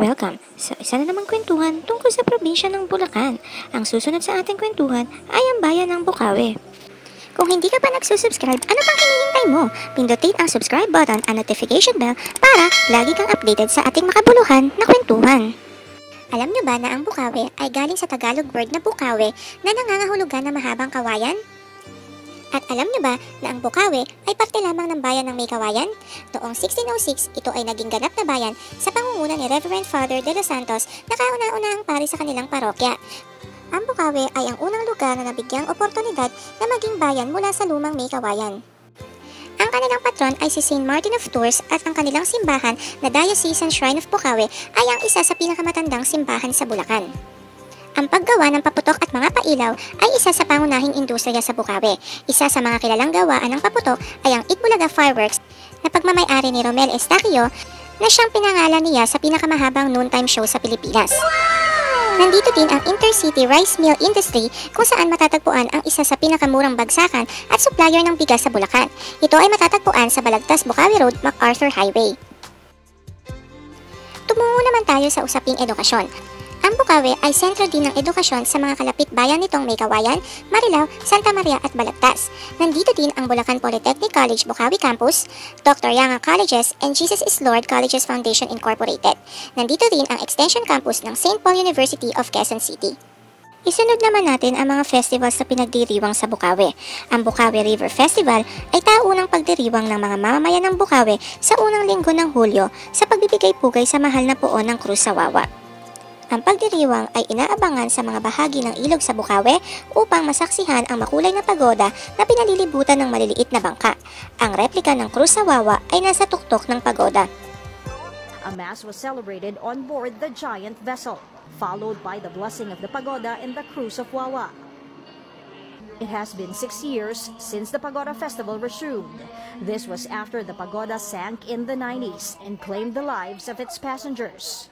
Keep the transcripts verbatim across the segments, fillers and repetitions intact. Welcome sa isa na namang kwentuhan tungkol sa probinsya ng Bulacan. Ang susunod sa ating kwentuhan ay ang bayan ng Bocaue. Kung hindi ka pa nagsusubscribe, ano pang hinihintay mo? Pindutin ang subscribe button at notification bell para lagi kang updated sa ating makabuluhan na kwentuhan. Alam niyo ba na ang Bocaue ay galing sa Tagalog word na Bukawe na nangangahulugan na mahabang kawayan? At alam niyo ba na ang Bocaue ay parte lamang ng bayan ng Meycauayan? Noong sixteen oh six, ito ay naging ganap na bayan sa pangunguna ni Reverend Father de los Santos na kauna-unahang pari sa kanilang parokya. Ang Bocaue ay ang unang lugar na nabigyang oportunidad na maging bayan mula sa lumang Meycauayan. Ang kanilang patron ay si Saint Martin of Tours at ang kanilang simbahan na Diocesan Shrine of Bocaue ay ang isa sa pinakamatandang simbahan sa Bulacan. Ang paggawa ng paputok at mga pailaw ay isa sa pangunahing industriya sa Bocaue. Isa sa mga kilalang gawaan ng paputok ay ang Eat Bulaga Fireworks na pagmamayari ni Romel Estacio na siyang pinangalan niya sa pinakamahabang noontime show sa Pilipinas. Wow! Nandito din ang Intercity Rice Mill Industry kung saan matatagpuan ang isa sa pinakamurang bagsakan at supplier ng bigas sa Bulacan. Ito ay matatagpuan sa Balagtas, Bukawe Road, MacArthur Highway. Tumungo naman tayo sa usaping edukasyon. Ang Bocaue ay sentro din ng edukasyon sa mga kalapit bayan nitong Meycauayan, Marilao, Santa Maria at Balagtas. Nandito din ang Bulacan Polytechnic College Bocaue Campus, Doctor Yanga Colleges and Jesus is Lord Colleges Foundation Incorporated. Nandito din ang Extension Campus ng Saint Paul University of Quezon City. Isunod naman natin ang mga festivals na pinagdiriwang sa Bocaue. Ang Bokawe River Festival ay taunang pagdiriwang ng mga mamamayan ng Bocaue sa unang linggo ng Hulyo sa pagbibigay-pugay sa mahal na poon ng Cruz sa Wawa. Ang pagdiriwang ay inaabangan sa mga bahagi ng ilog sa Bocaue upang masaksihan ang makulay na pagoda na pinalilibutan ng maliliit na bangka. Ang replika ng Cruz sa Wawa ay nasa tuktok ng pagoda. A mass was celebrated on board the giant vessel, followed by the blessing of the pagoda and the Cruz of Wawa. It has been six years since the Pagoda Festival resumed. This was after the pagoda sank in the nineties and claimed the lives of its passengers.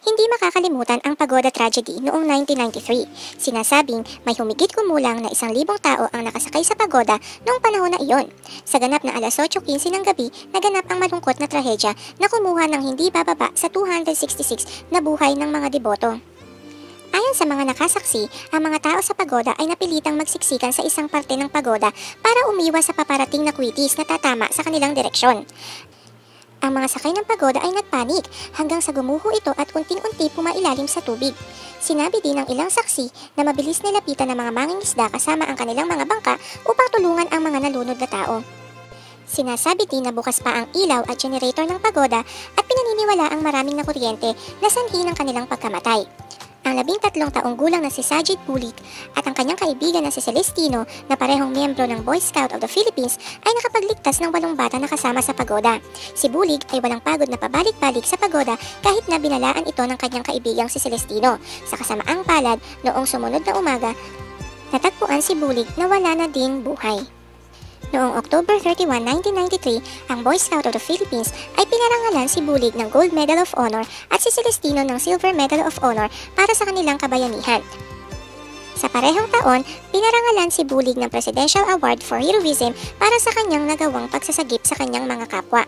Hindi makakalimutan ang pagoda tragedy noong nineteen ninety-three. Sinasabing may humigit kumulang na isang libong tao ang nakasakay sa pagoda noong panahon na iyon. Sa ganap na alas otso labinlima ng gabi, naganap ang malungkot na trahedya na kumuha ng hindi bababa sa two hundred sixty-six na buhay ng mga deboto. Ayon sa mga nakasaksi, ang mga tao sa pagoda ay napilitang magsiksikan sa isang parte ng pagoda para umiwas sa paparating na kwitis na tatama sa kanilang direksyon. Ang mga sakay ng pagoda ay nagpanik hanggang sa gumuho ito at unting-unti pumailalim sa tubig. Sinabi din ng ilang saksi na mabilis nilapitan ng mga mangingisda kasama ang kanilang mga bangka upang tulungan ang mga nalunod na tao. Sinasabi din na bukas pa ang ilaw at generator ng pagoda at pinaniniwala ang maraming na kuryente na sanhi ng kanilang pagkamatay. Ang labing tatlong taong gulang na si Sajid Bulig at ang kanyang kaibigan na si Celestino na parehong miyembro ng Boy Scout of the Philippines ay nakapagligtas ng walong bata na kasama sa pagoda. Si Bulig ay walang pagod na pabalik-balik sa pagoda kahit na binalaan ito ng kanyang kaibigang si Celestino. Sa kasamaang palad, noong sumunod na umaga, natagpuan si Bulig na wala na din buhay. Noong October thirty-one, nineteen ninety-three, ang Boy Scout of the Philippines ay pinarangalan si Bulig ng Gold Medal of Honor at si Celestino ng Silver Medal of Honor para sa kanilang kabayanihan. Sa parehong taon, pinarangalan si Bulig ng Presidential Award for Heroism para sa kanyang nagawang pagsasagip sa kanyang mga kapwa.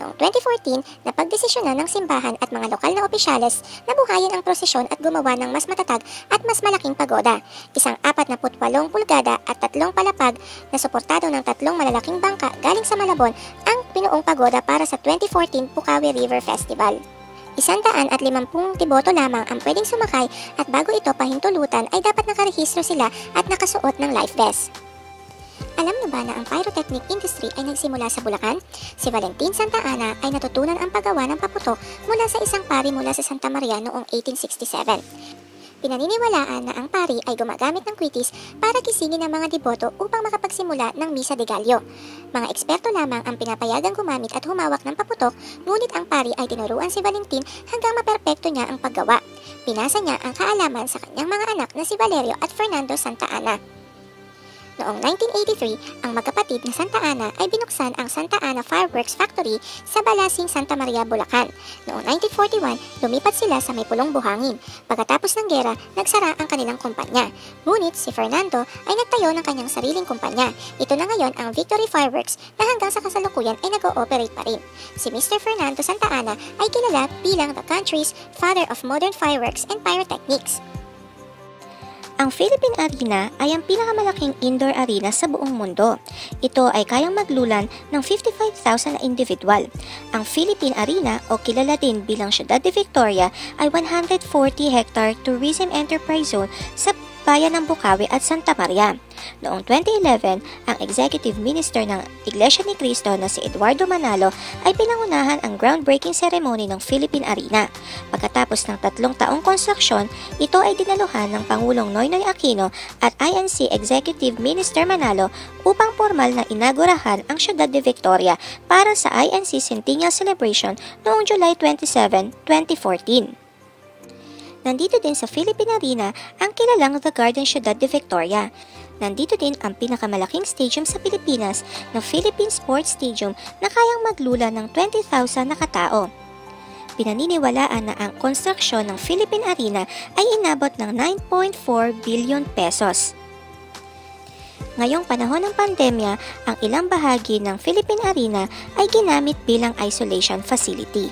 Noong twenty fourteen, napagdesisyonan ng simbahan at mga lokal na opisyales na buhayin ang prosesyon at gumawa ng mas matatag at mas malaking pagoda. Isang apatnapu't walong pulgada at tatlong palapag na suportado ng tatlong malalaking bangka galing sa Malabon ang pinuong pagoda para sa twenty fourteen Pukawe River Festival. Isantaan at limampung deboto lamang ang pwedeng sumakay at bago ito pahintulutan ay dapat nakarehistro sila at nakasuot ng life vest. Alam niyo ba na ang pyrotechnic industry ay nagsimula sa Bulacan? Si Valentin Santa Ana ay natutunan ang paggawa ng paputok mula sa isang pari mula sa Santa Maria noong eighteen sixty-seven. Pinaniniwalaan na ang pari ay gumagamit ng kwitis para kisingin ang mga deboto upang makapagsimula ng Misa de Gallo. Mga eksperto lamang ang pinapayagang gumamit at humawak ng paputok, ngunit ang pari ay tinuruan si Valentin hanggang maperpekto niya ang paggawa. Pinasa niya ang kaalaman sa kanyang mga anak na si Valerio at Fernando Santa Ana. Noong nineteen eighty-three, ang magkapatid na Santa Ana ay binuksan ang Santa Ana Fireworks Factory sa Balasing, Santa Maria, Bulacan. Noong nineteen forty-one, lumipat sila sa may Pulong Buhangin. Pagkatapos ng gera, nagsara ang kanilang kumpanya. Ngunit si Fernando ay nagtayo ng kanyang sariling kumpanya. Ito na ngayon ang Victory Fireworks na hanggang sa kasalukuyan ay nag-ooperate pa rin. Si mister Fernando Santa Ana ay kilala bilang the country's father of modern fireworks and pyrotechnics. Ang Philippine Arena ay ang pinakamalaking indoor arena sa buong mundo. Ito ay kayang maglulan ng fifty-five thousand na individual. Ang Philippine Arena o kilala din bilang Ciudad de Victoria ay one hundred forty hectare tourism enterprise zone sa bayan ng Bocaue at Santa Maria. Noong twenty eleven, ang Executive Minister ng Iglesia ni Cristo na si Eduardo Manalo ay pinangunahan ang groundbreaking ceremony ng Philippine Arena. Pagkatapos ng tatlong taong konstruksyon, ito ay dinaluhan ng Pangulong Noynoy Aquino at I N C Executive Minister Manalo upang formal na inagurahan ang Ciudad de Victoria para sa I N C Centennial Celebration noong July twenty-seventh, twenty fourteen. Nandito din sa Philippine Arena ang kilalang The Garden Ciudad de Victoria. Nandito din ang pinakamalaking stadium sa Pilipinas na Philippine Sports Stadium na kayang maglula ng twenty thousand na katao. Pinaniniwalaan na ang konstruksyon ng Philippine Arena ay inabot ng nine point four billion pesos. Ngayong panahon ng pandemya, ang ilang bahagi ng Philippine Arena ay ginamit bilang isolation facility.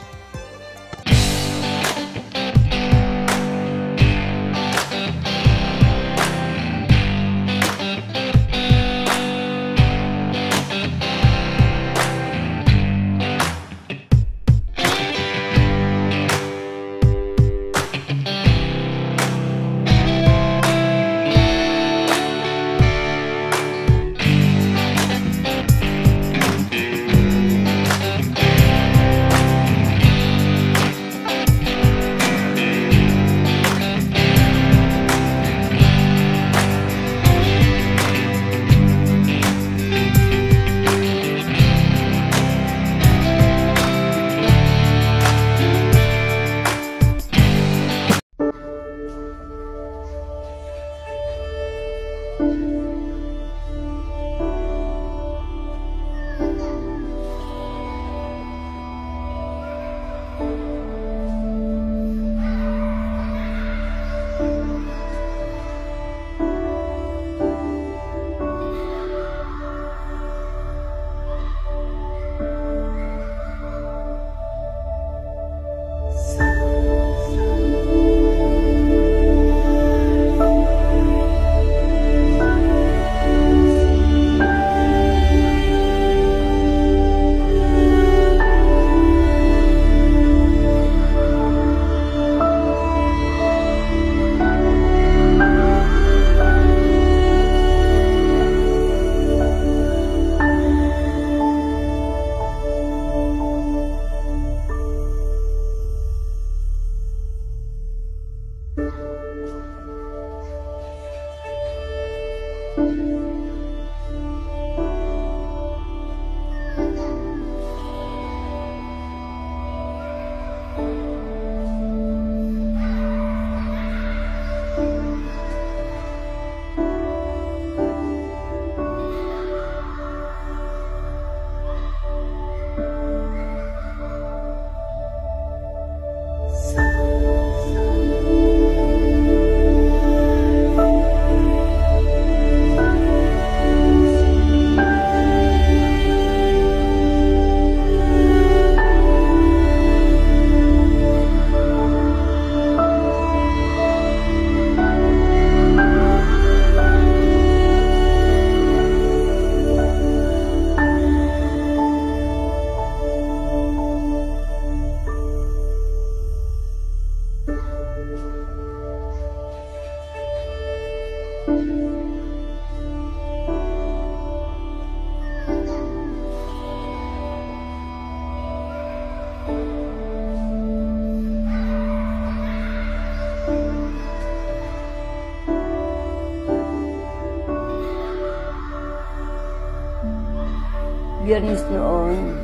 Biyernes noon,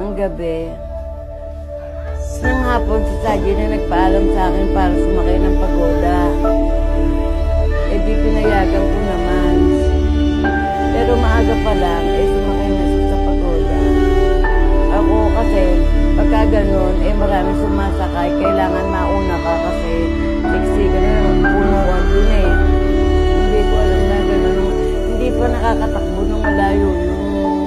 ng gabi, ng hapon si Sajid na nagpaalam sa akin para sumakay ng pagoda. E di pinayagan ko naman. pero maaga pa lang eh sumakay na siya sa pagoda. Ako kasi pagka ganun eh marami sumasakay, kailangan mauna ka kasi siksikan na naman punuan dun eh. Hindi ko alam na ganun, hindi pa nakakatakbo ng malayo yung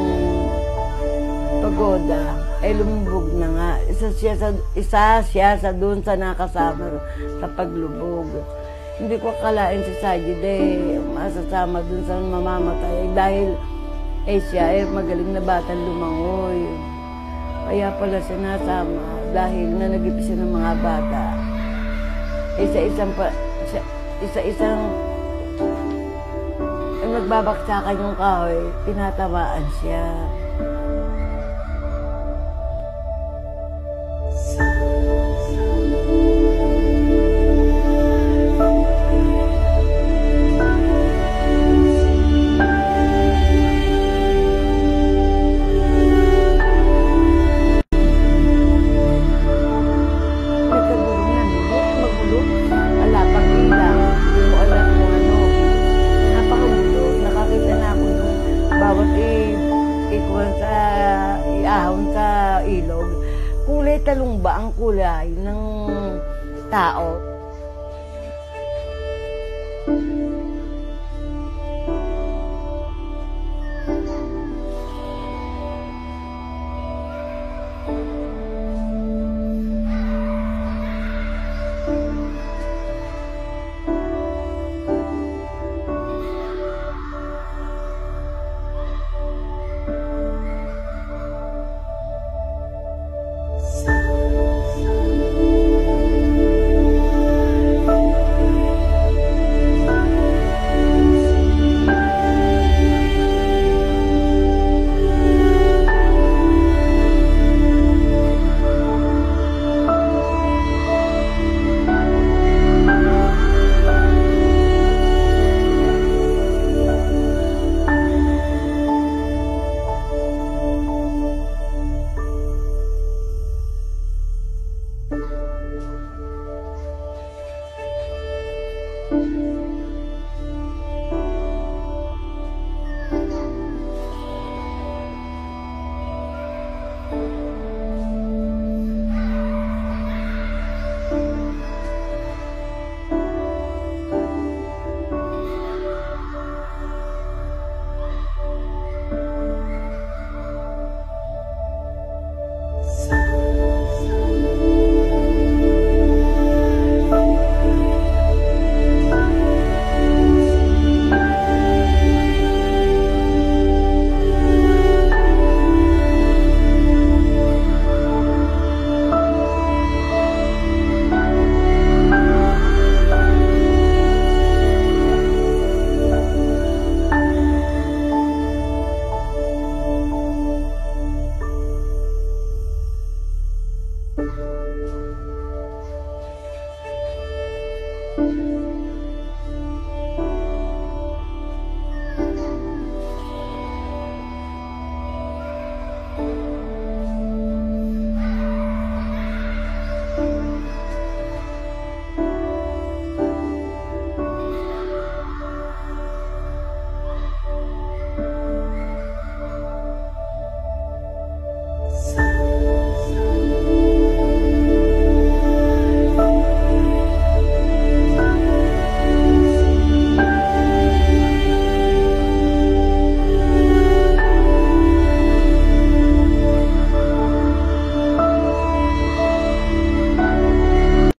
pagoda. Eh lumubog na nga, isa siya sa, isa siya sa dun sa nakasama sa paglubog. Hindi ko akalain si Sajid eh, masasama dun sa mamamatay eh, dahil eh siya eh magaling na batang lumangoy. Kaya pala siya nasama dahil nanagip siya ng mga bata. Isa-isang pa, isa-isang eh, nagbabaksakan yung kahoy, tinatamaan siya. Talong ba ang kulay ng tao? Thank you.